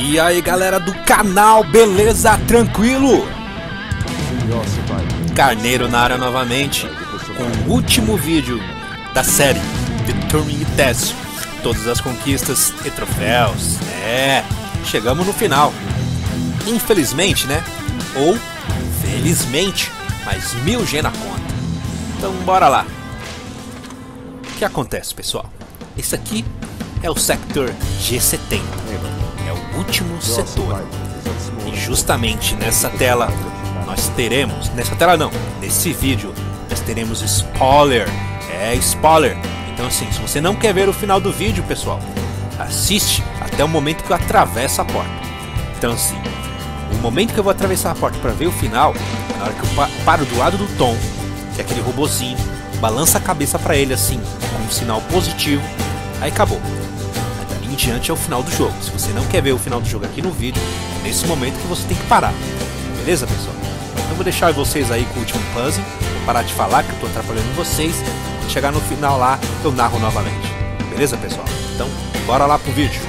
E aí galera do canal, beleza? Tranquilo? Carneiro na área novamente, com o último vídeo da série The Turing Test. Todas as conquistas e troféus. É, chegamos no final. Infelizmente, né? Ou, felizmente, mas 1000 G na conta. Então bora lá. O que acontece, pessoal? Esse aqui é o Sector G70, é o último setor. E justamente nessa tela nós teremos, nessa tela não, nesse vídeo nós teremos spoiler, spoiler. Então assim, se você não quer ver o final do vídeo, pessoal, assiste até o momento que eu atravesso a porta. Então assim, o momento que eu vou atravessar a porta para ver o final, na hora que eu paro do lado do Tom, que é aquele robozinho, balança a cabeça para ele assim, com um sinal positivo. Aí acabou. Mas dali em diante é o final do jogo. Se você não quer ver o final do jogo aqui no vídeo, é nesse momento que você tem que parar. Beleza, pessoal? Então vou deixar vocês aí com o último puzzle. Vou parar de falar que eu tô atrapalhando vocês. Quando chegar no final lá, eu narro novamente. Beleza, pessoal? Então, bora lá pro vídeo.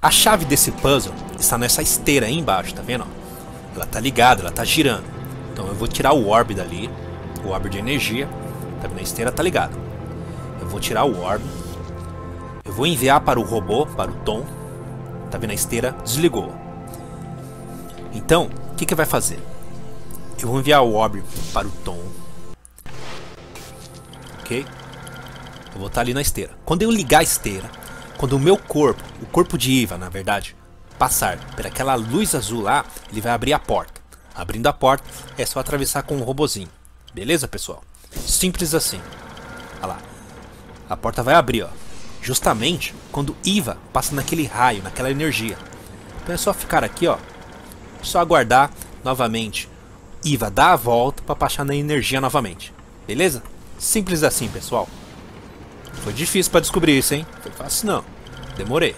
A chave desse puzzle está nessa esteira aí embaixo, tá vendo? Ela tá ligada, ela tá girando. Então eu vou tirar o orbe dali, o orbe de energia, tá vendo? A esteira tá ligada. Eu vou tirar o orbe, eu vou enviar para o robô, para o Tom, tá vendo? A esteira desligou. Então, o que vai fazer? Eu vou enviar o orbe para o Tom, ok? Eu vou estar ali na esteira. Quando eu ligar a esteira, quando o meu corpo, o corpo de Iva, na verdade, passar por aquela luz azul lá, ele vai abrir a porta. Abrindo a porta, é só atravessar com um robozinho. Beleza, pessoal? Simples assim. Olha lá. A porta vai abrir, ó. Justamente quando Iva passa naquele raio, naquela energia. Então é só ficar aqui, ó. Só aguardar novamente. Iva dá a volta para passar na energia novamente. Beleza? Simples assim, pessoal. Foi difícil pra descobrir isso, hein? Foi fácil não. Demorei.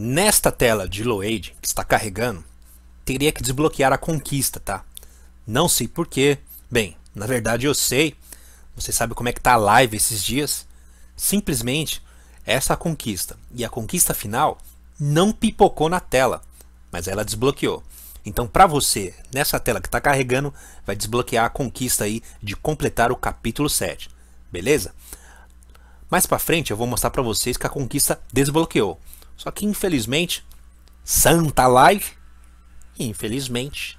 Nesta tela de load que está carregando, teria que desbloquear a conquista, tá? Não sei porquê. Bem, na verdade eu sei. Você sabe como é que tá a live esses dias? Simplesmente, essa conquista e a conquista final não pipocou na tela, mas ela desbloqueou. Então pra você, nessa tela que está carregando, vai desbloquear a conquista aí de completar o capítulo 7. Beleza? Mais pra frente eu vou mostrar pra vocês que a conquista desbloqueou. Só que infelizmente, santa live, infelizmente,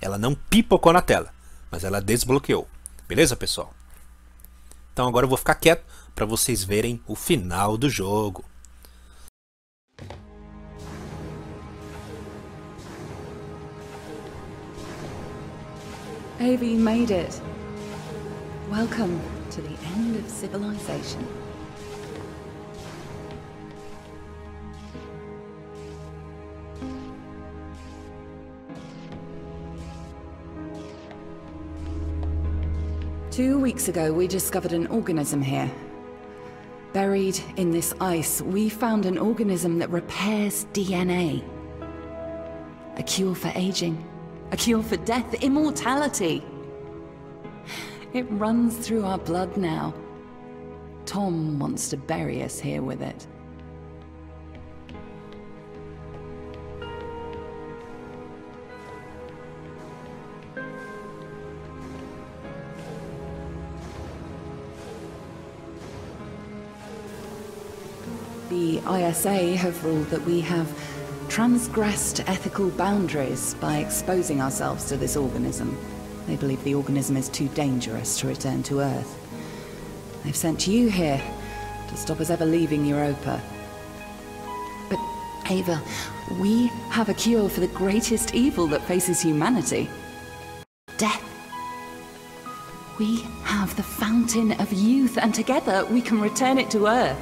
ela não pipocou na tela, mas ela desbloqueou. Beleza, pessoal? Então agora eu vou ficar quieto para vocês verem o final do jogo. Ava, you made it. Welcome to the end of civilization.2 weeks ago, we discovered an organism here. Buried in this ice, we found an organism that repairs DNA. A cure for aging, a cure for death, immortality. It runs through our blood now. Tom wants to bury us here with it. the ISA have ruled that we have transgressed ethical boundaries by exposing ourselves to this organism. They believe the organism is too dangerous to return to Earth. They've sent you here to stop us ever leaving Europa. But, Ava, we have a cure for the greatest evil that faces humanity. Death. We have the fountain of youth, and together we can return it to Earth.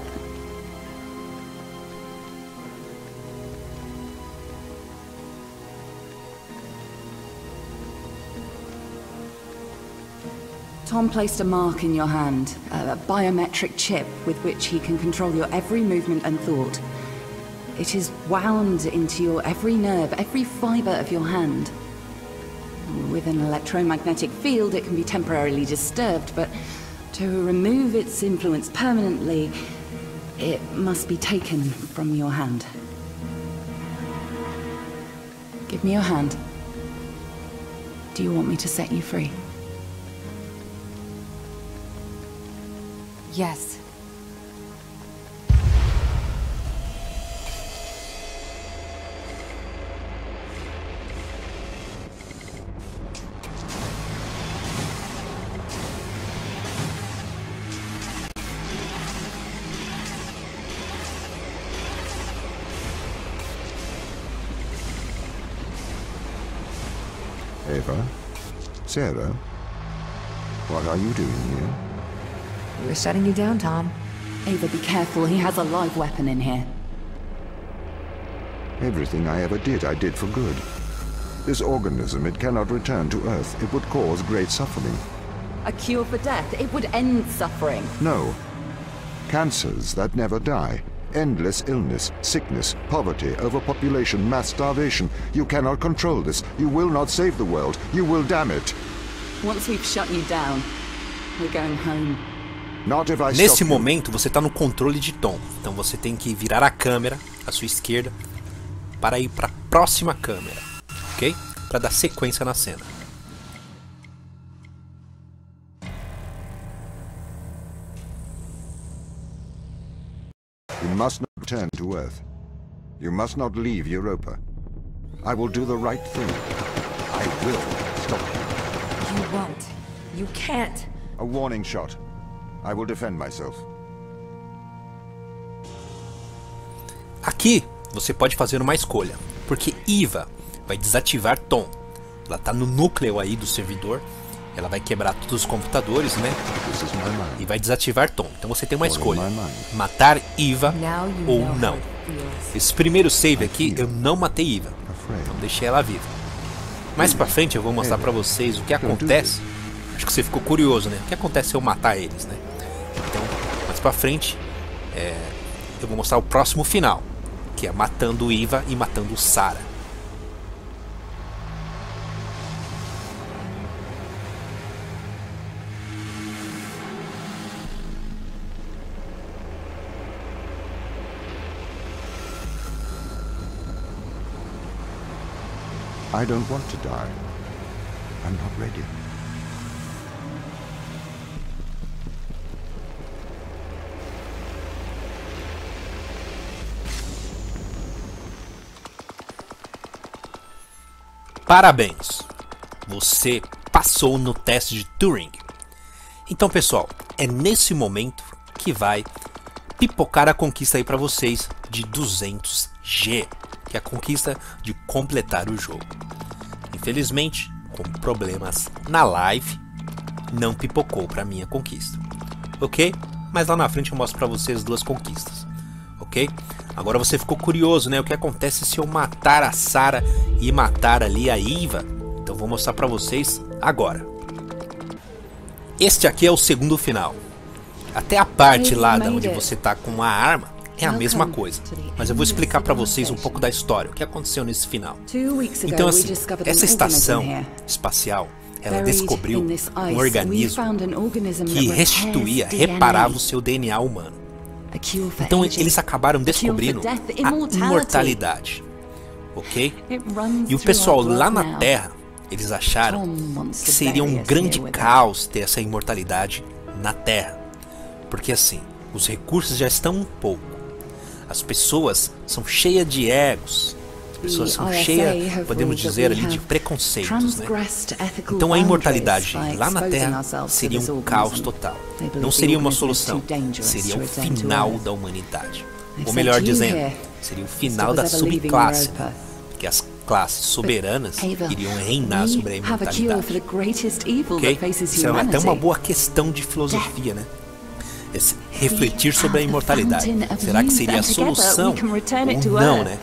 Tom placed a mark in your hand, a biometric chip with which he can control your every movement and thought. It is wound into your every nerve, every fiber of your hand. With an electromagnetic field, it can be temporarily disturbed, but to remove its influence permanently, it must be taken from your hand. Give me your hand. Do you want me to set you free? Yes. Ava? Sarah? What are you doing here? We were shutting you down, Tom. Ava, be careful. He has a live weapon in here. Everything I ever did, I did for good. This organism, it cannot return to Earth. It would cause great suffering. A cure for death? It would end suffering. No. Cancers that never die. Endless illness, sickness, poverty, overpopulation, mass starvation. You cannot control this. You will not save the world. You will damn it. Once we've shut you down, we're going home. Nesse momento você está no controle de Tom, então você tem que virar a câmera à sua esquerda para ir para a próxima câmera, ok? Para dar sequência na cena. You must not return to Earth. You must not leave Europa. I will do the right thing. I will stop you. You won't. You can't. A warning shot. I will defend myself. Aqui você pode fazer uma escolha, porque Iva vai desativar Tom. Ela está no núcleo aí do servidor. Ela vai quebrar todos os computadores, né? E vai desativar Tom. Então você tem uma escolha: matar Iva ou não. Esse primeiro save aqui eu não matei Iva, então deixei ela viva. Mais pra frente eu vou mostrar pra vocês o que acontece. Acho que você ficou curioso, né? O que acontece se eu matar eles, né? Então, mais pra frente, eu vou mostrar o próximo final, que é matando Iva e matando Sarah. I don't want to die. I'm not ready. Parabéns! Você passou no teste de Turing. Então, pessoal, é nesse momento que vai pipocar a conquista aí para vocês de 200G, que é a conquista de completar o jogo. Infelizmente, com problemas na live, não pipocou para minha conquista, ok? Mas lá na frente eu mostro para vocês as duas conquistas, ok? Agora você ficou curioso, né? O que acontece se eu matar a Sarah e matar ali a Iva? Então vou mostrar pra vocês agora. Este aqui é o segundo final. Até a parte lá da onde você tá com a arma é a mesma coisa. Mas eu vou explicar pra vocês um pouco da história, o que aconteceu nesse final. Então assim, essa estação espacial, ela descobriu um organismo que restituía, reparava o seu DNA humano. Então eles acabaram descobrindo a imortalidade, ok? E o pessoal lá na Terra, eles acharam que seria um grande caos ter essa imortalidade na Terra, porque assim, os recursos já estão um pouco. As pessoas são cheias de egos. As pessoas são cheias, podemos dizer ali, de preconceitos, né? Então a imortalidade lá na Terra seria um caos total. Não seria uma solução, seria o final da humanidade. Ou melhor dizendo, seria o final da subclasse, né? Porque as classes soberanas iriam reinar sobre a imortalidade. Ok? Isso é até uma boa questão de filosofia, né? Esse refletir sobre a imortalidade. Será que seria a solução ou não, né?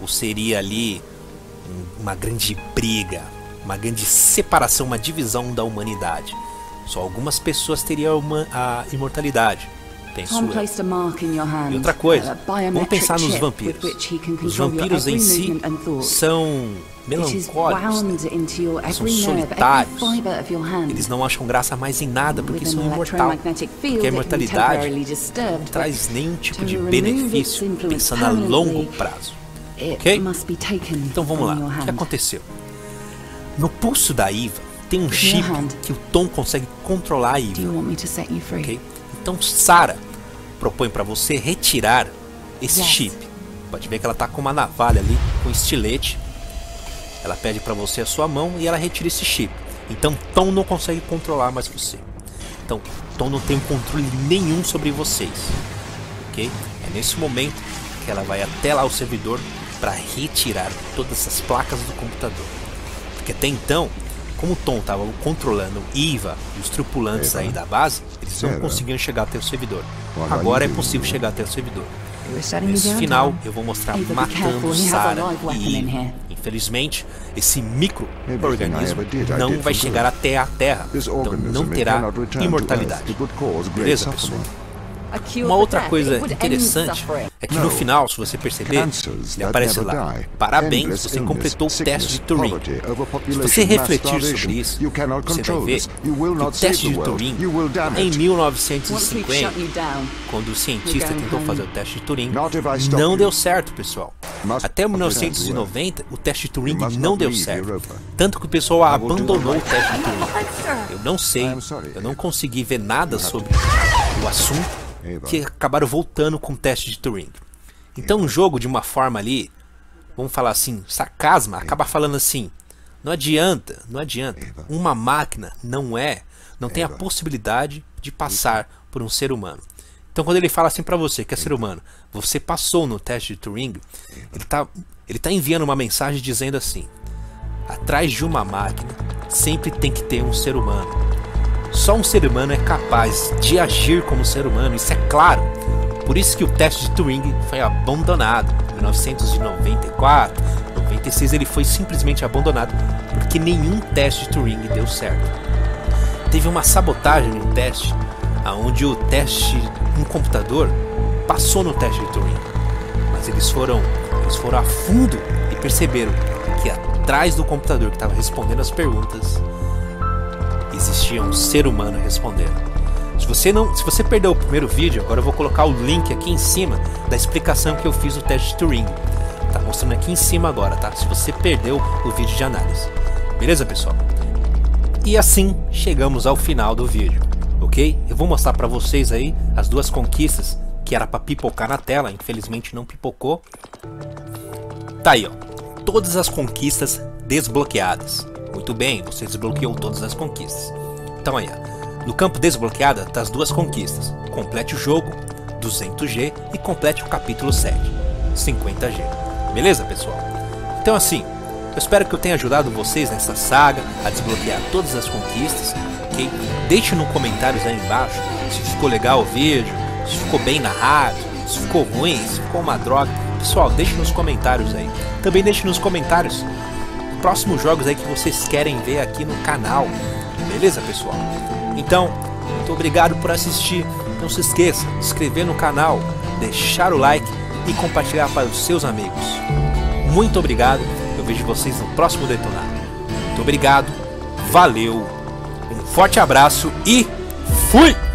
Ou seria ali uma grande briga, uma grande separação, uma divisão da humanidade? Só algumas pessoas teriam a imortalidade. E outra coisa, vamos pensar nos vampiros. Os vampiros em si são melancólicos, né? São solitários. Eles não acham graça mais em nada porque são imortais. Porque a imortalidade não traz nenhum tipo de benefício, pensando a longo prazo. Ok? Então vamos lá, o que aconteceu? No pulso da Iva tem um chip que o Tom consegue controlar a Iva. Ok? Então Sarah propõe para você retirar esse chip. Pode ver que ela tá com uma navalha ali, com um estilete. Ela pede para você a sua mão e ela retira esse chip. Então Tom não consegue controlar mais você. Então Tom não tem controle nenhum sobre vocês. Ok? É nesse momento que ela vai até lá o servidor para retirar todas essas placas do computador. Porque até então, como o Tom estava controlando Iva e os tripulantes aí da base, eles não conseguiam chegar até o servidor. Agora é possível chegar até o servidor. Nesse final, eu vou mostrar matando Sarah e Iva. Infelizmente, esse micro-organismo não vai chegar até a Terra, então não terá imortalidade. Beleza, pessoal? Uma outra coisa interessante é que no final, se você perceber, ele aparece lá: parabéns, você completou o teste de Turing. Se você refletir sobre isso, você vai ver que o teste de Turing, em 1950, quando o cientista tentou fazer o teste de Turing, não deu certo, pessoal. Até 1990, o teste de Turing não deu certo. Tanto que o pessoal abandonou o teste de Turing. Eu não sei, eu não consegui ver nada sobre o assunto, que acabaram voltando com o teste de Turing. Então o jogo, de uma forma ali, vamos falar assim, sarcasma, acaba falando assim: não adianta, não adianta. Uma máquina não tem a possibilidade de passar por um ser humano. Então quando ele fala assim pra você, que é ser humano, você passou no teste de Turing, ele tá enviando uma mensagem dizendo assim: atrás de uma máquina sempre tem que ter um ser humano. Só um ser humano é capaz de agir como ser humano, isso é claro. Por isso que o teste de Turing foi abandonado. Em 1994, 96, ele foi simplesmente abandonado porque nenhum teste de Turing deu certo. Teve uma sabotagem no teste, onde o teste, um computador, passou no teste de Turing. Mas eles foram a fundo e perceberam que atrás do computador que estava respondendo as perguntas existia um ser humano respondendo. Se você perdeu o primeiro vídeo, agora eu vou colocar o link aqui em cima da explicação que eu fiz do teste de Turing. Tá mostrando aqui em cima agora, tá? Se você perdeu o vídeo de análise. Beleza, pessoal? E assim chegamos ao final do vídeo, ok? Eu vou mostrar pra vocês aí as duas conquistas que era pra pipocar na tela, infelizmente não pipocou. Tá aí, ó. Todas as conquistas desbloqueadas. Muito bem, você desbloqueou todas as conquistas. Então aí, no campo desbloqueada tá as duas conquistas: complete o jogo 200G e complete o capítulo 7 50G. Beleza, pessoal? Então assim, eu espero que eu tenha ajudado vocês nessa saga a desbloquear todas as conquistas, ok? Deixe nos comentários aí embaixo se ficou legal o vídeo, se ficou bem narrado, se ficou ruim, se ficou uma droga. Pessoal, deixe nos comentários aí. Também deixe nos comentários próximos jogos aí que vocês querem ver aqui no canal, beleza, pessoal? Então, muito obrigado por assistir. Não se esqueça de se inscrever no canal, deixar o like e compartilhar para os seus amigos. Muito obrigado, eu vejo vocês no próximo Detonado. Muito obrigado, valeu, um forte abraço e fui!